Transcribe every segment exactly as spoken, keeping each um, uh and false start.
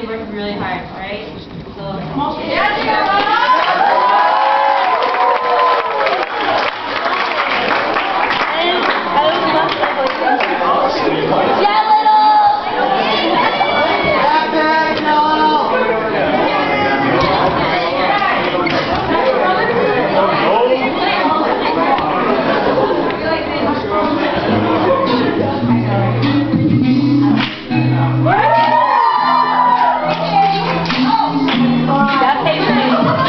they work really hard, right? So, that paper.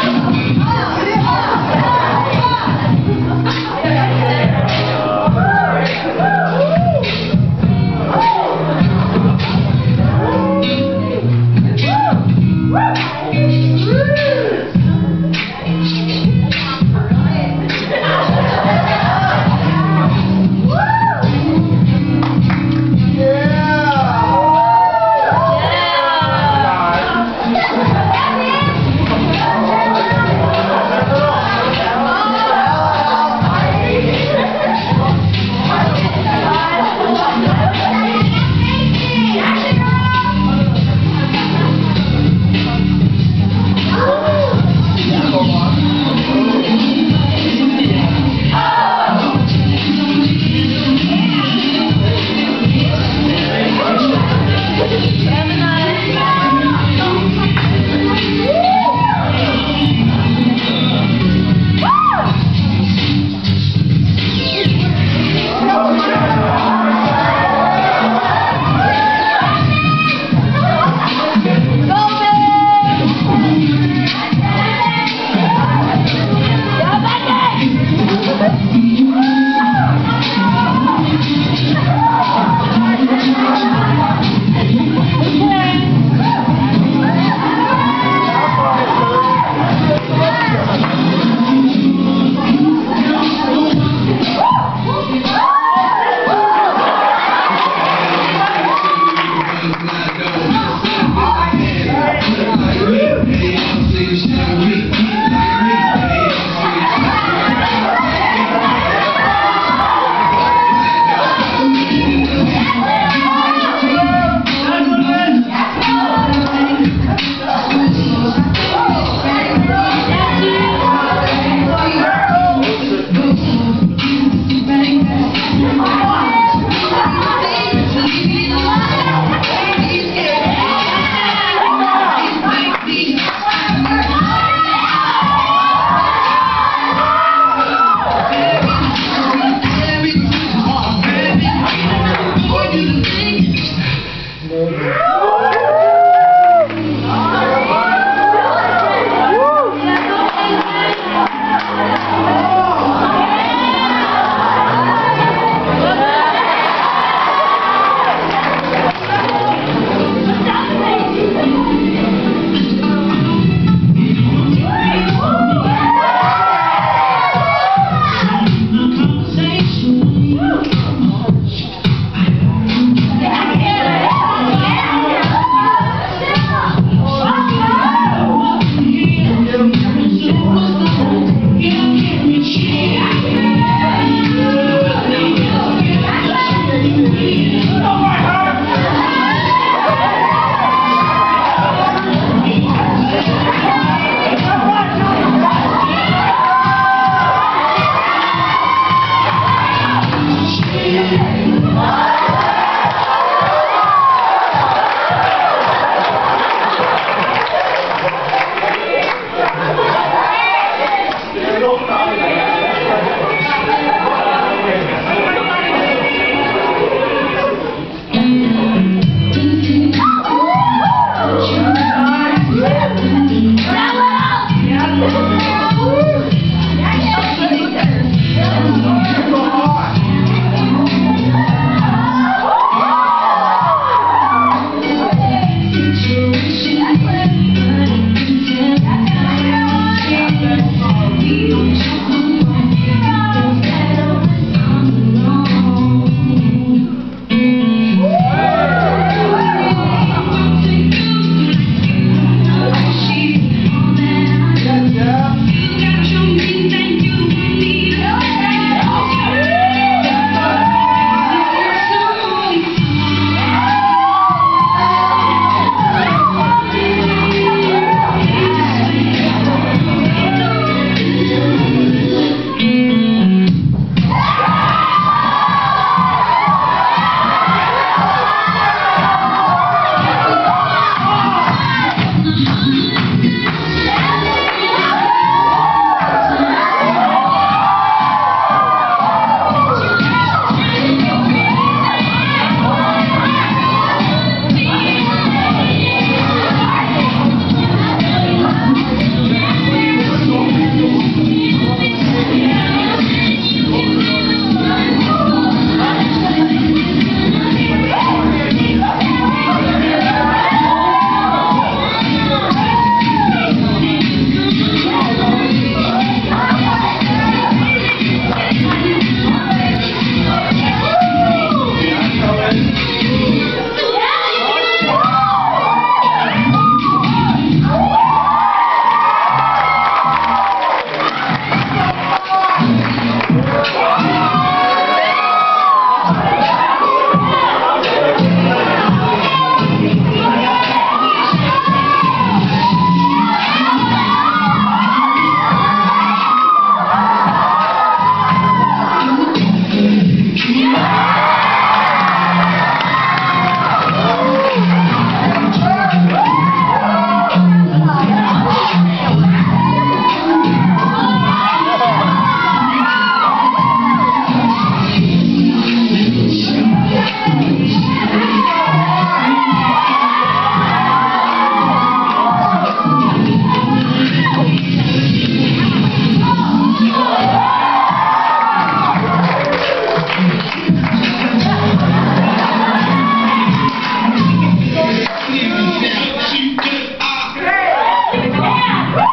Yeah!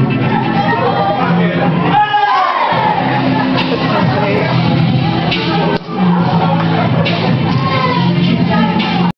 Woo!